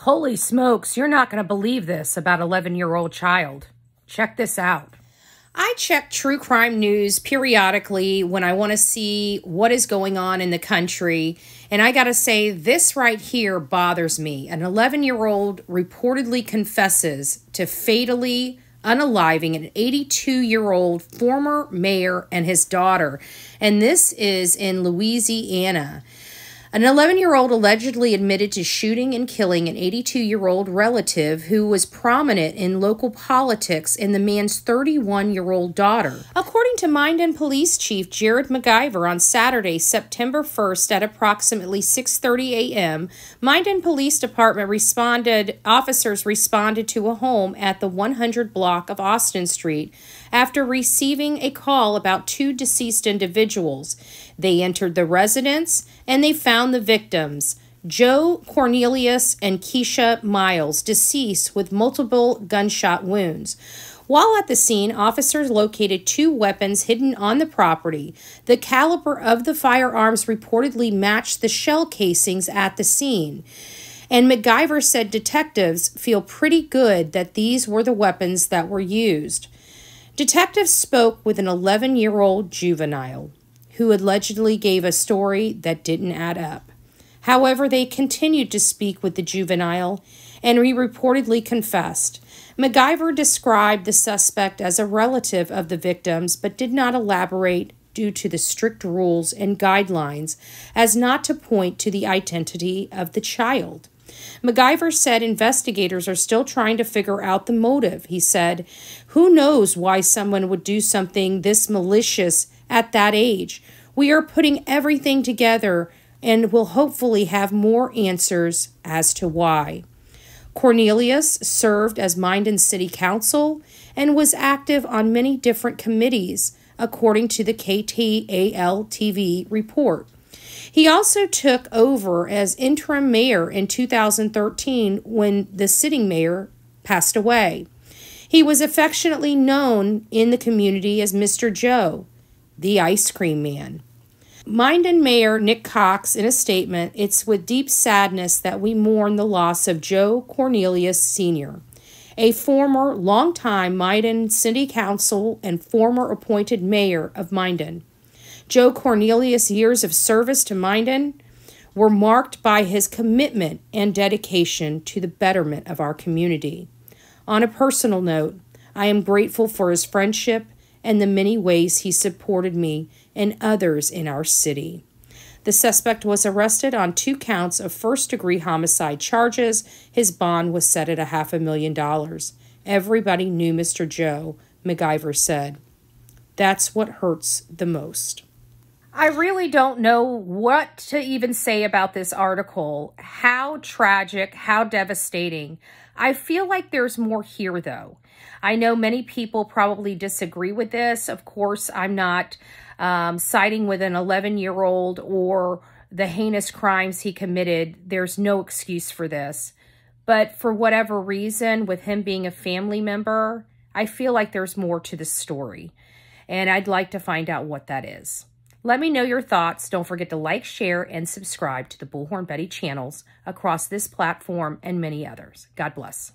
Holy smokes, you're not going to believe this about 11-year-old child. Check this out. I check true crime news periodically when I want to see what is going on in the country. And I got to say, this right here bothers me. An 11-year-old reportedly confesses to fatally unaliving an 82-year-old former mayor and his daughter. And this is in Louisiana. An 11-year-old allegedly admitted to shooting and killing an 82-year-old relative who was prominent in local politics and the man's 31-year-old daughter. According to Minden Police Chief Jared McIver, on Saturday, September 1st at approximately 6:30 a.m., Minden Police Department officers responded to a home at the 100 block of Austin Street after receiving a call about two deceased individuals. They entered the residence and they found the victims, Joe Cornelius and Keisha Miles, deceased with multiple gunshot wounds. While at the scene, officers located two weapons hidden on the property. The caliber of the firearms reportedly matched the shell casings at the scene. And McIver said detectives feel pretty good that these were the weapons that were used. Detectives spoke with an 11-year-old juvenile who allegedly gave a story that didn't add up. However, they continued to speak with the juvenile, and he reportedly confessed. McIver described the suspect as a relative of the victims, but did not elaborate due to the strict rules and guidelines as not to point to the identity of the child. McIver said investigators are still trying to figure out the motive. He said, "Who knows why someone would do something this malicious at that age? We are putting everything together and will hopefully have more answers as to why." Cornelius served as Minden City Council and was active on many different committees, according to the KTAL-TV report. He also took over as interim mayor in 2013 when the sitting mayor passed away. He was affectionately known in the community as Mr. Joe, the ice cream man. Minden Mayor Nick Cox, in a statement, "It's with deep sadness that we mourn the loss of Joe Cornelius Sr., a former longtime Minden City Council and former appointed mayor of Minden. Joe Cornelius' years of service to Minden were marked by his commitment and dedication to the betterment of our community. On a personal note, I am grateful for his friendship and the many ways he supported me and others in our city." The suspect was arrested on 2 counts of first-degree homicide charges. His bond was set at $500,000. "Everybody knew Mr. Joe," McIver said. "That's what hurts the most." I really don't know what to even say about this article. How tragic, how devastating. I feel like there's more here, though. I know many people probably disagree with this. Of course, I'm not siding with an 11-year-old or the heinous crimes he committed. There's no excuse for this. But for whatever reason, with him being a family member, I feel like there's more to the story. And I'd like to find out what that is. Let me know your thoughts. Don't forget to like, share, and subscribe to the Bullhorn Betty channels across this platform and many others. God bless.